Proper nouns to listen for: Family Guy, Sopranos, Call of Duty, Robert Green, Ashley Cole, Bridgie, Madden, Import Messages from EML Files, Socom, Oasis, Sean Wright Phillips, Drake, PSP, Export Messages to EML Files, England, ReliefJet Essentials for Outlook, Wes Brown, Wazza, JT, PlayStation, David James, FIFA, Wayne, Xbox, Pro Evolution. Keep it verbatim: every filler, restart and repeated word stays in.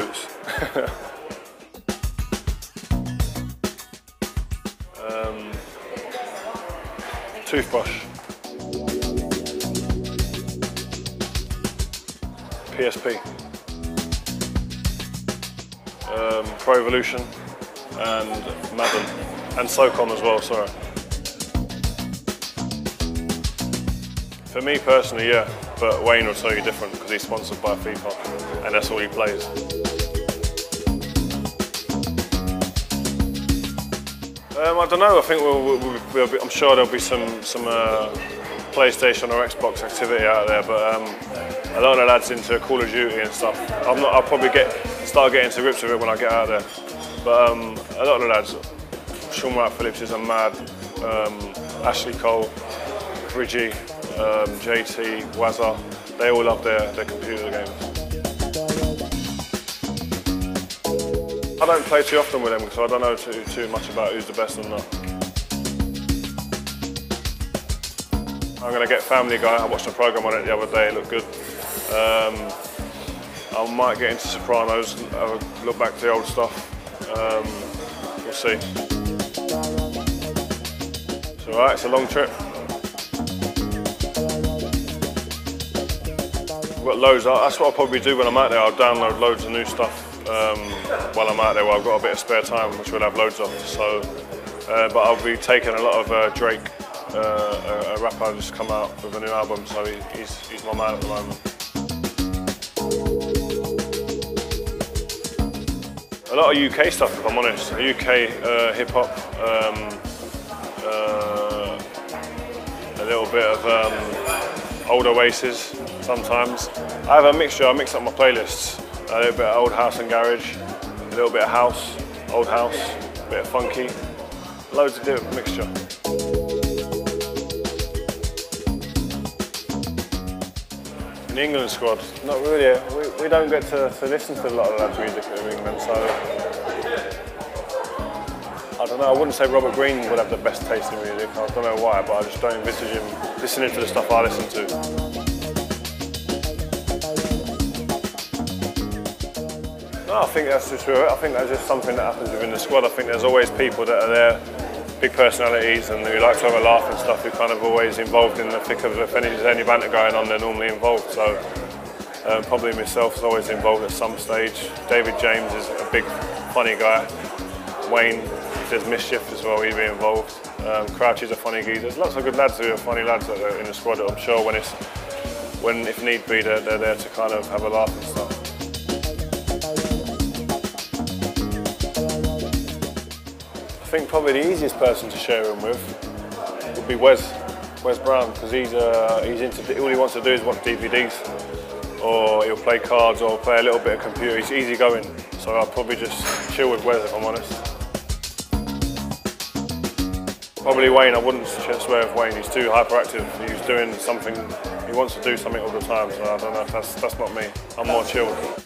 boots. um, toothbrush. P S P. Um, Pro Evolution and Madden and Socom as well, sorry. For me personally, yeah, but Wayne will tell you different because he's sponsored by FIFA and that's all he plays. Um, I don't know, I think we'll, we'll, we'll be, I'm sure there'll be some, some uh, PlayStation or Xbox activity out there, but um, a lot of the lads into Call of Duty and stuff. I'm not, I'll probably get start getting to grips with it when I get out there. But um, a lot of the lads, Sean Wright Phillips is a mad, um, Ashley Cole, Bridgie, Um, J T, Wazza, they all love their, their computer games. I don't play too often with them because I don't know too, too much about who's the best and not. I'm going to get Family Guy. I watched a programme on it the other day, it looked good. Um, I might get into Sopranos, have a look back to the old stuff. Um, we'll see. It's alright, it's a long trip. Got loads. That's what I'll probably do when I'm out there. I'll download loads of new stuff um, while I'm out there. While I've got a bit of spare time, which we'll have loads of. So, uh, but I'll be taking a lot of uh, Drake, uh, a rapper who's come out with a new album. So he, he's he's my man at the moment. A lot of U K stuff, if I'm honest. U K uh, hip hop, um, uh, a little bit of um, old Oasis. Sometimes I have a mixture. I mix up my playlists. A little bit of old house and garage, a little bit of house, old house, a bit of funky, loads of different mixture. In the England squad, not really. We, we don't get to, to listen to a lot of lads' music in England, so I don't know. I wouldn't say Robert Green would have the best taste in music. I don't know why, but I just don't envisage him listening to the stuff I listen to. No, I think that's just I think that's just something that happens within the squad. I think there's always people that are there, big personalities and who like to have a laugh and stuff, who kind of always involved in the thick of if there's any banter going on, they're normally involved. So um, probably myself is always involved at some stage. David James is a big funny guy. Wayne, if there's mischief as well, he'd be involved. Um, Crouchy's a funny geezer. There's lots of good lads who are funny lads that are in the squad. I'm sure when it's when if need be, they're, they're there to kind of have a laugh and stuff. I think probably the easiest person to share him with would be Wes, Wes Brown, because he's uh, he's into all he wants to do is watch D V Ds, or he'll play cards, or play a little bit of computer. He's easy going, so I'll probably just chill with Wes if I'm honest. Probably Wayne. I wouldn't swear with Wayne. He's too hyperactive. He's doing something. He wants to do something all the time. So I don't know. That's that's not me. I'm more chilled.